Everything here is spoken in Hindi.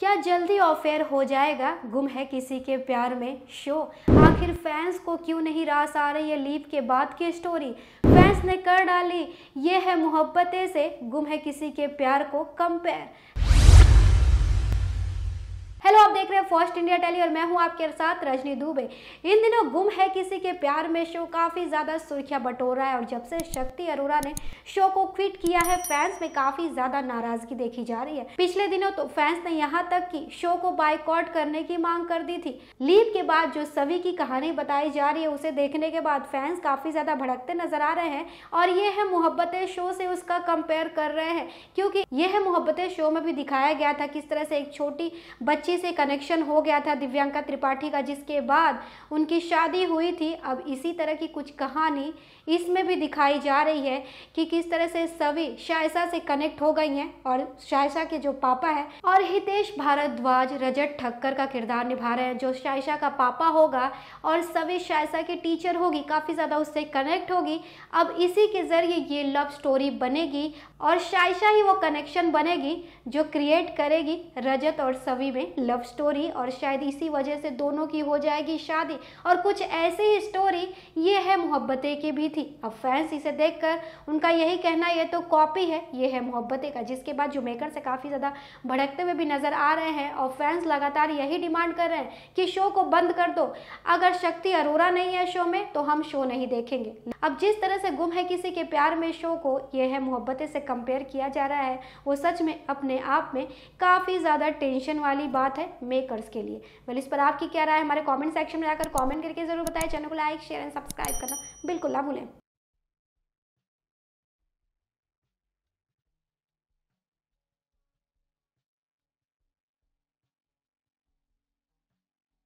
क्या जल्दी ऑफेयर हो जाएगा गुम है किसी के प्यार में शो? आखिर फैंस को क्यों नहीं रास आ रही है लीव के बाद की स्टोरी? फैंस ने कर डाली ये है मोहब्बतें से गुम है किसी के प्यार को कंपेयर। हेलो, आप देख रहे हैं फर्स्ट इंडिया टेली और मैं हूं आपके साथ रजनी दुबे। इन दिनों गुम है किसी के प्यार में शो काफ़ी ज़्यादा सुर्खियां बटोर रहा है और जब से शक्ति अरोरा ने शो को क्विट किया है फैंस में काफ़ी ज़्यादा नाराज़गी देखी जा रही है। पिछले दिनों तो फैंस ने यहां तक कि शो को बायकॉट करने की मांग कर दी थी। लीव के बाद जो सवी की कहानी बताई जा रही है उसे देखने के बाद फैंस काफ़ी ज़्यादा भड़कते नजर आ रहे हैं और ये है मोहब्बतें शो से उसका कंपेयर कर रहे हैं, क्योंकि यह है मोहब्बतें शो में भी दिखाया गया था किस तरह से एक छोटी बच्ची से कनेक्शन हो गया था दिव्यांका त्रिपाठी का, जिसके बाद उनकी शादी हुई थी। अब इसी तरह की कुछ कहानी इसमें भी दिखाई जा रही है कि किस तरह से सवी शायशा से कनेक्ट हो गई हैं और शायशा के जो पापा है और हितेश भारद्वाज रजत ठक्कर का किरदार निभा रहे हैं, जो शायशा का पापा होगा और सवी शायशा की टीचर होगी, काफ़ी ज़्यादा उससे कनेक्ट होगी। अब इसी के जरिए ये लव स्टोरी बनेगी और शायशा ही वो कनेक्शन बनेगी जो क्रिएट करेगी रजत और सवी में लव स्टोरी, और शायद इसी वजह से दोनों की हो जाएगी शादी। और कुछ ऐसी ही स्टोरी ये है मोहब्बतें की भी थी। अब फैंस इसे देखकर उनका यही कहना ये तो कॉपी है, ये है मोहब्बतें का, जिसके बाद जो मेकर से काफ़ी ज़्यादा भड़कते हुए भी नज़र आ रहे हैं और फैंस लगातार यही डिमांड कर रहे हैं कि शो को बंद कर दो, अगर शक्ति अरोरा नहीं है शो में तो हम शो नहीं देखेंगे। अब जिस तरह से गुम है किसी के प्यार में शो को यह है मोहब्बतें से कंपेयर किया जा रहा है वो सच में अपने आप में काफ़ी ज़्यादा टेंशन वाली बात है मेकर्स के लिए। वेल, इस पर आपकी क्या राय है हमारे कमेंट सेक्शन में जाकर कमेंट करके जरूर बताएं। चैनल को लाइक शेयर एंड सब्सक्राइब करना बिल्कुल ना भूलें।